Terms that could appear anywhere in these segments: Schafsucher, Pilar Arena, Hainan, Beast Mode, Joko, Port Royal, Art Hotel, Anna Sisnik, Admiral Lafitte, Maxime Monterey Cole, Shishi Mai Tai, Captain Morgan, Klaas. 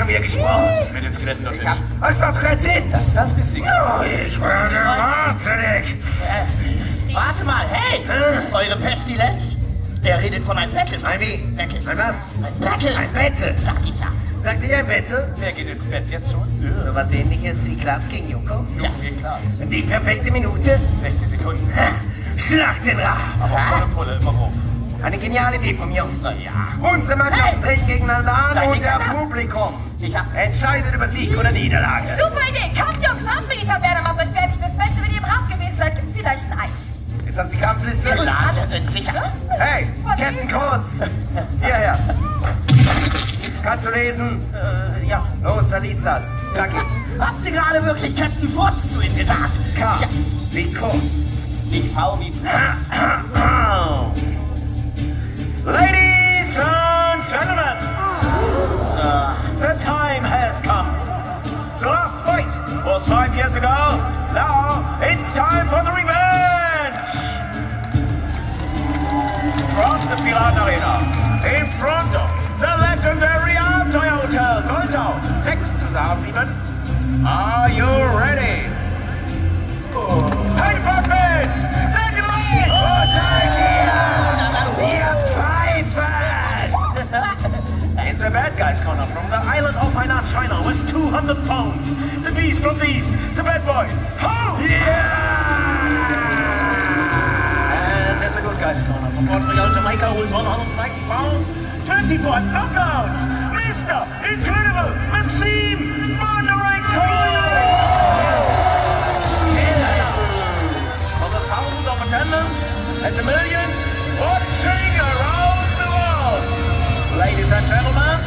schon wieder gesprochen. Mit ins Gerät noch nicht. Es war 13. Das ist das Witzige. Oh, ich war wahnsinnig. Warte mal, hey! Eure Pestilenz? Der redet von einem Bettel. Ein wie? Bettel. Ein was? Ein Bettel. Ein Bettel. Sag ich ja. Sagt ihr ein Bettel? Wer geht ins Bett jetzt schon? So was Ähnliches wie Klaas gegen Joko? Joko gegen Klaas. Die perfekte Minute? 60 Sekunden. Schlacht den Rach. Aber volle Pulle, immer hoch. Eine geniale Idee von mir. Na ja. Unsere Mannschaft treten gegeneinander an und der Publikum entscheidet über Sieg oder Niederlage. Super Idee. Kommt, Jungs, ab mit die Taverne, macht euch fertig fürs Bett. Wenn ihr im Raff gewesen seid, gibt's vielleicht ein Eis. Ist das die Kampfliste? Ja, sicher. Hey, Captain Kurz. Hierher. Kannst du lesen? Ja. Los, wer liest das? Sag ich. Habt ihr gerade wirklich Captain Kurz zu ihm gesagt? K wie Kurz. Die V wie Kurz. Ladies and gentlemen, the time has come. The last fight was 5 years ago. Now it's time for the revenge. From the Pilar Arena, in front of the legendary Art Hotel, also next to the Hainan. Are you ready? Hey, puppets! Send it away! In the bad guys corner from the island of Hainan, China, with 200 pounds. The beast from the east, the bad boy. Ho! Yeah! And at the good guys corner from Port Royal, Jamaica, with 190 pounds, 24 knockouts. Mr. Incredible Maxime Monterey Cole. Yeah! For the thousands of attendants and the millions watching around the world. Ladies and gentlemen,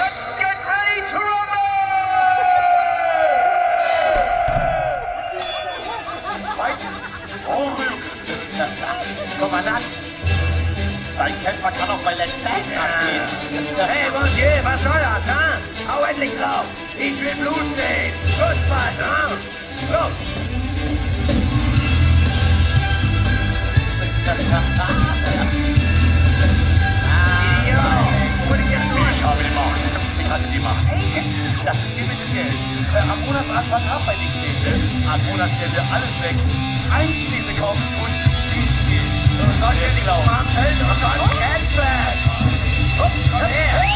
let's get ready to rumble! Fight! Oh, Kommandant, dein Kämpfer kann auch bei Let's Dance abgehen. Hey, Monsieur, was soll das, ha? Hau endlich drauf! Ich will Blut sehen! Kurz mal, ha? Los! Yo, ich habe die Macht. Ich hatte die Macht. Das ist wie mit dem Geld. Am Monatsanfang ab bei den Knete. Am Monatsende alles weg. Ein Chinese kommt und Griechen gehen. Sollt ihr nicht machen? Hält und sonst kämpfen! Komm her!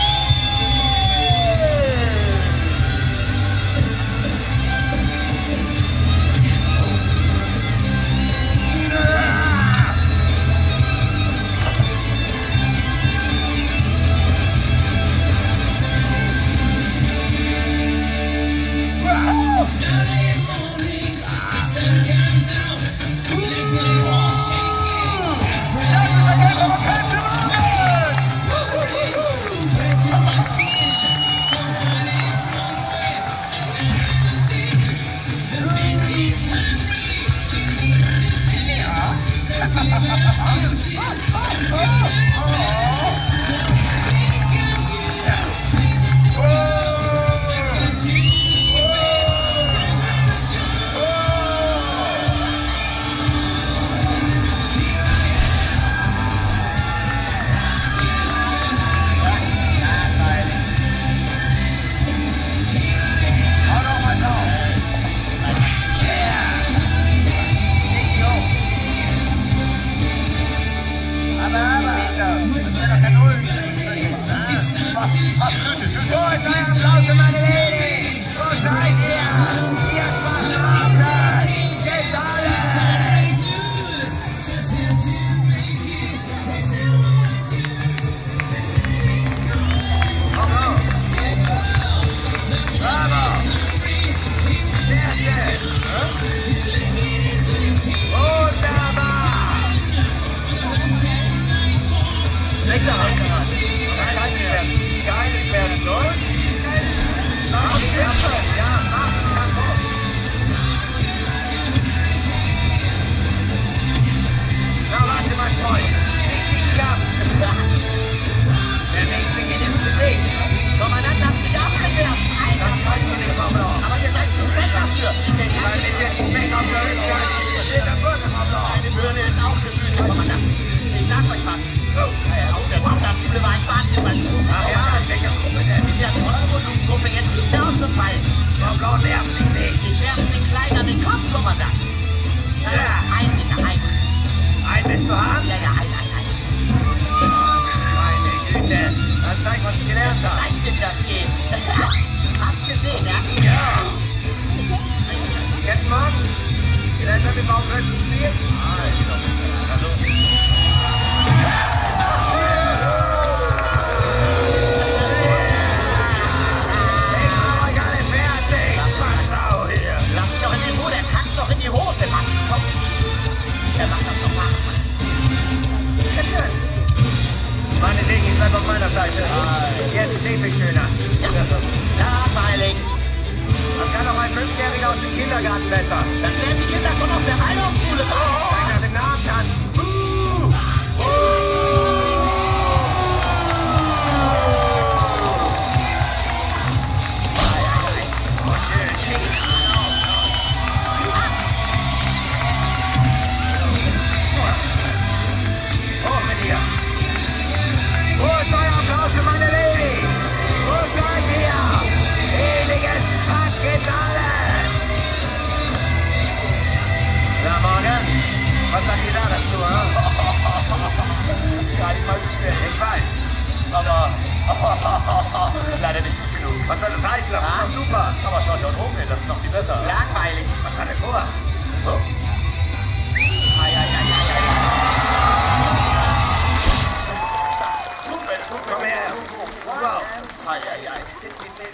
Seid ihr auch recht zu spielen? Nein, ich glaube nicht.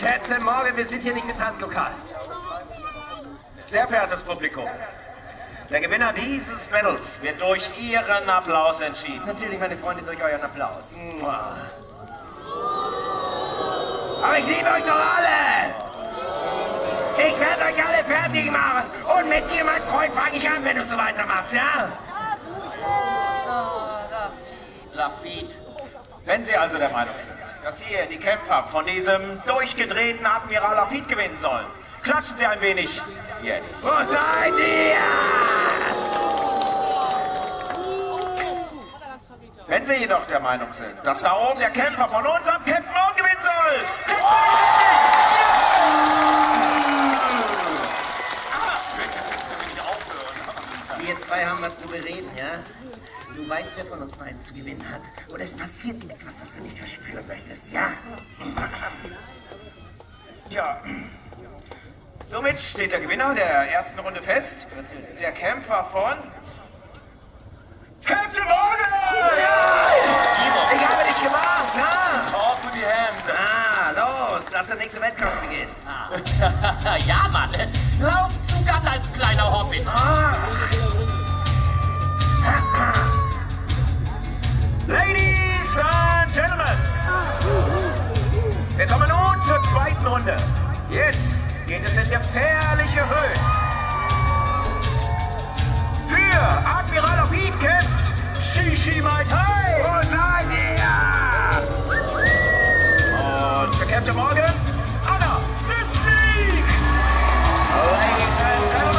Captain Morgan, wir sind hier nicht im Tanzlokal. Sehr verehrtes Publikum, der Gewinner dieses Battles wird durch Ihren Applaus entschieden. Natürlich, meine Freunde, durch euren Applaus. Aber ich liebe euch doch alle! Ich werde euch alle fertig machen! Und mit dir, mein Freund, fange ich an, wenn du so weitermachst, ja? Lafitte. Wenn Sie also der Meinung sind, dass hier die Kämpfer von diesem durchgedrehten Admiral Lafitte gewinnen sollen, klatschen Sie ein wenig jetzt. Wo seid ihr? Wenn Sie jedoch der Meinung sind, dass da oben der Kämpfer von unserem Captain Morgan gewinnen soll, klatschen Sie! Wir zwei haben was zu bereden, ja? Du weißt, wer von uns beiden zu gewinnen hat. Oder es passiert etwas, was du nicht verspüren möchtest, ja? Tja. Somit steht der Gewinner der ersten Runde fest. Der Kämpfer von... Captain Morgan! Ja! Ich habe dich gemacht, ja? Open die Hände. Los, lass den nächsten Wettkampf beginnen. Ja, Mann. Lauf zu Gatt als kleiner Hobbit. Ladies and Gentlemen, wir kommen nun zur zweiten Runde. Jetzt geht es in gefährliche Höhen. Für Admiral Lafitte kämpft Shishi Mai Tai. Wo seid ihr? Und für Captain Morgan, Anna Sisnik. Ladies and Gentlemen,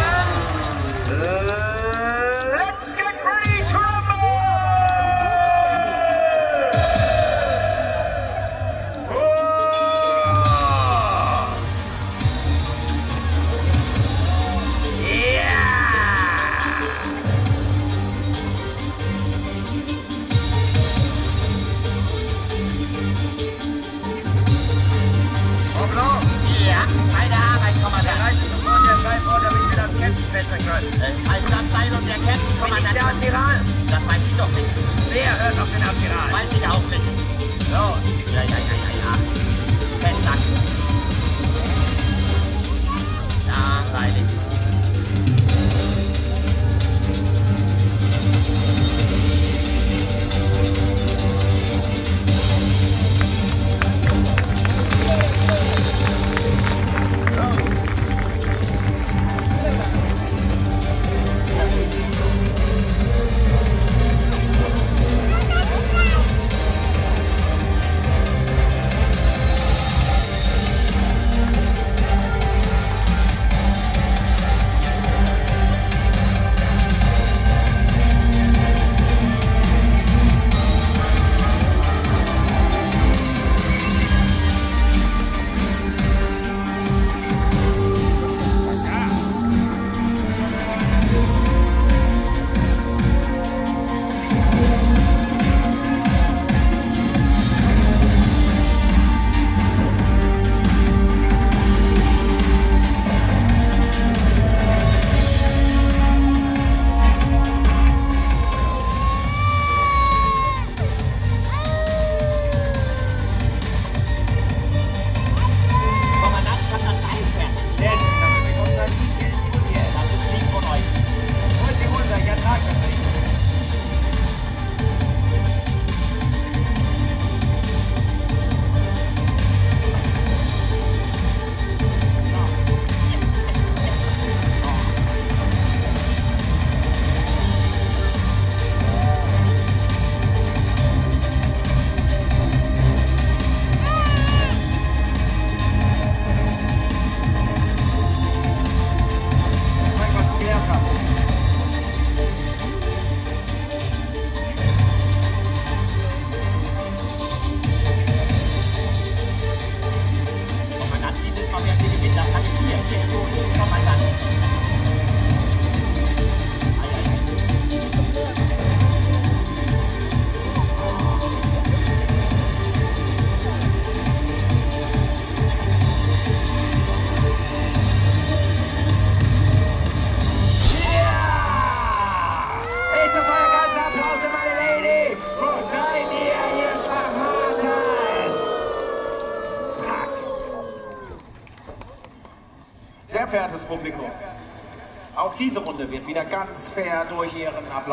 Publikum. Auch diese Runde wird wieder ganz fair durch ihren Applaus